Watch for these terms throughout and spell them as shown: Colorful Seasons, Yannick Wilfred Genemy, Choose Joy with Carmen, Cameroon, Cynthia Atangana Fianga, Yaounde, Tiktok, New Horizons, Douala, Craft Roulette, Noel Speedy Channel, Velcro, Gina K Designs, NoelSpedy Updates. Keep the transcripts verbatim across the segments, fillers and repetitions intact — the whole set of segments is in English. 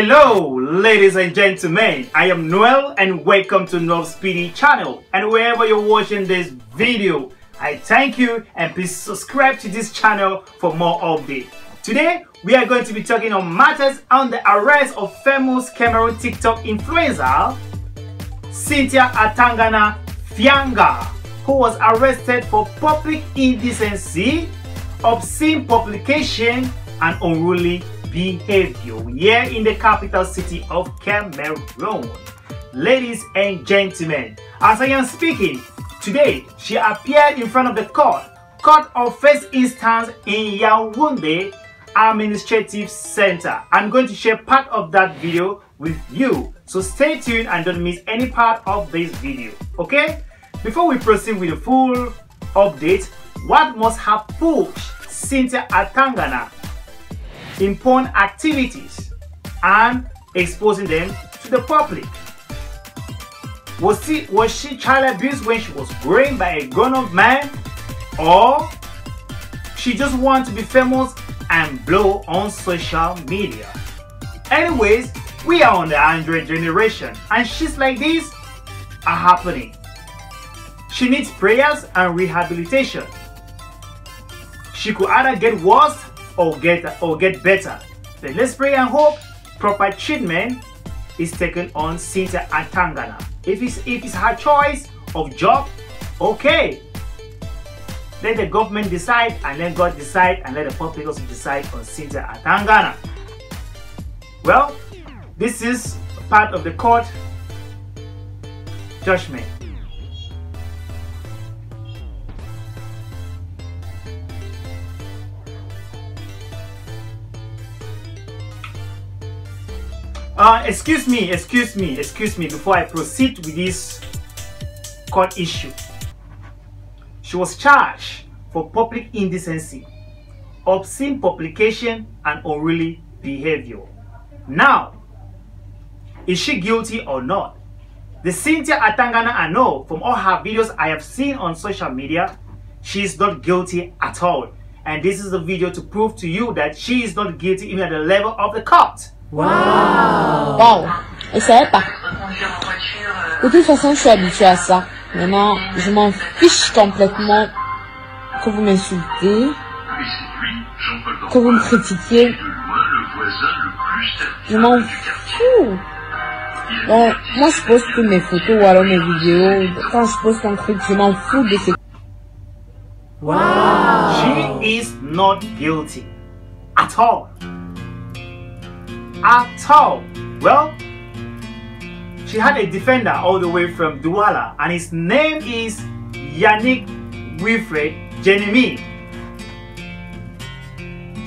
Hello ladies and gentlemen, I am Noel and welcome to Noel Speedy Channel, and wherever you're watching this video, I thank you and please subscribe to this channel for more updates. Today we are going to be talking on matters on the arrest of famous Cameroon TikTok influencer Cynthia Atangana Fianga, who was arrested for public indecency, obscene publication and unruly behavior here in the capital city of Cameroon. Ladies and gentlemen, as I am speaking today, she appeared in front of the court court of first instance in Yaounde administrative center. I'm going to share part of that video with you, so stay tuned and don't miss any part of this video, okay? Before we proceed with the full update, what must have pushed Cynthia Atangana in porn activities and exposing them to the public? Was she, was she child abused when she was growing by a grown-up man, or she just wanted to be famous and blow on social media? Anyways, we are on the Android generation and shits like this are happening. She needs prayers and rehabilitation. She could either get worse or get or get better, but let's pray and hope proper treatment is taken on Cynthia Atangana. If it's if it's her choice of job, okay, let the government decide and let God decide and let the public also decide on Cynthia Atangana. Well, this is part of the court judgment. Uh, excuse me, excuse me, excuse me before I proceed with this court issue. She was charged for public indecency, obscene publication and unruly behavior. Now, is she guilty or not? The Cynthia Atangana I know from all her videos I have seen on social media, she is not guilty at all. And this is the video to prove to you that she is not guilty even at the level of the court. Wow. Wow. Je savais pas. De toute façon, je suis habituée à ça. Maintenant, je m'en fiche complètement que vous m'insultez, que vous me critiquiez. Je m'en fous. Bon, moi, je poste toutes mes photos ou alors mes vidéos. Quand je poste un truc, je m'en fous de ces... Wow. She is not guilty at all. At all. Well, she had a defender all the way from Douala, and his name is Yannick Wilfred Genemy.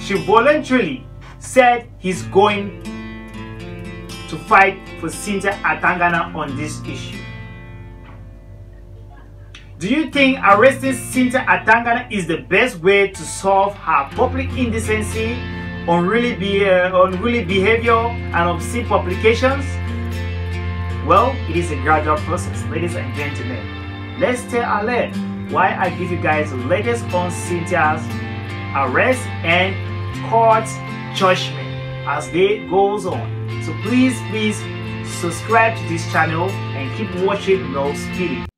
She voluntarily said he's going to fight for Cynthia Atangana on this issue. Do you think arresting Cynthia Atangana is the best way to solve her public indecency, unruly be uh, unruly behavior and obscene publications? Well, it is a gradual process, ladies and gentlemen. Let's stay alert while I give you guys the latest on Cynthia's arrest and court judgment as they goes on. So please, please subscribe to this channel and keep watching NoelSpedy.